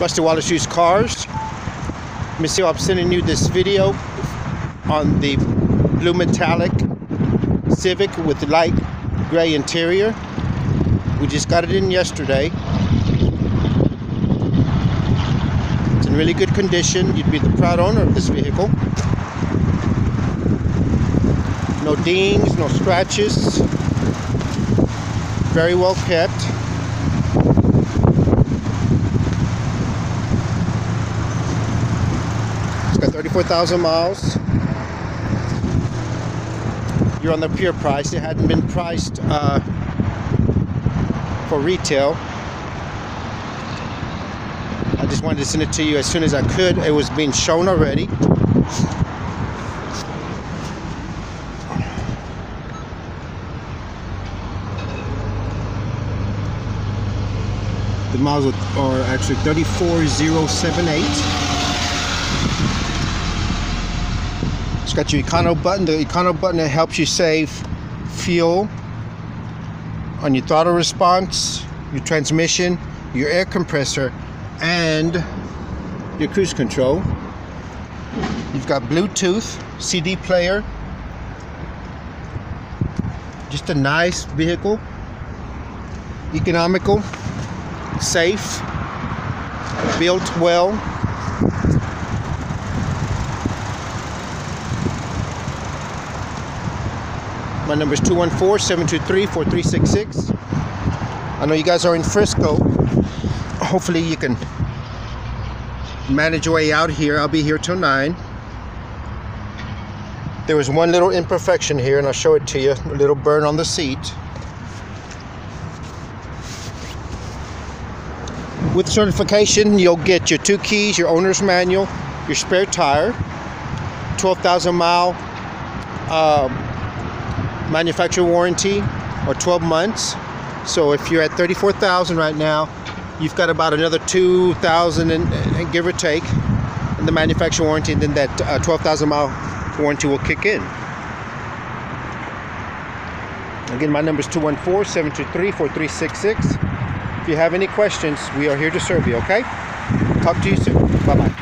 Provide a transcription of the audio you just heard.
Rusty Wallis Used Cars. Monsieur, I'm sending you this video on the blue metallic Civic with the light gray interior. We just got it in yesterday. It's in really good condition. You'd be the proud owner of this vehicle. No dings, no scratches. Very well kept. It's got 34,000 miles. You're on the pure price. It hadn't been priced for retail. I just wanted to send it to you as soon as I could. It was being shown already. The miles are actually 34,078. It's got your Econo button. The Econo button, it helps you save fuel on your throttle response, your transmission, your air compressor, and your cruise control. You've got Bluetooth, CD player. Just a nice vehicle. Economical, safe, built well. My number is 214-723-4366. I know you guys are in Frisco. Hopefully you can manage your way out here. I'll be here till 9. There was one little imperfection here, and I'll show it to you. A little burn on the seat. With certification, you'll get your 2 keys, your owner's manual, your spare tire, 12,000 mile manufacturer warranty, or 12 months. So if you're at 34,000 right now, you've got about another 2,000 and give or take in the manufacturer warranty, and then that 12,000 mile warranty will kick in. Again, my number is 214-723-4366. If you have any questions, we are here to serve you, okay? Talk to you soon. Bye-bye.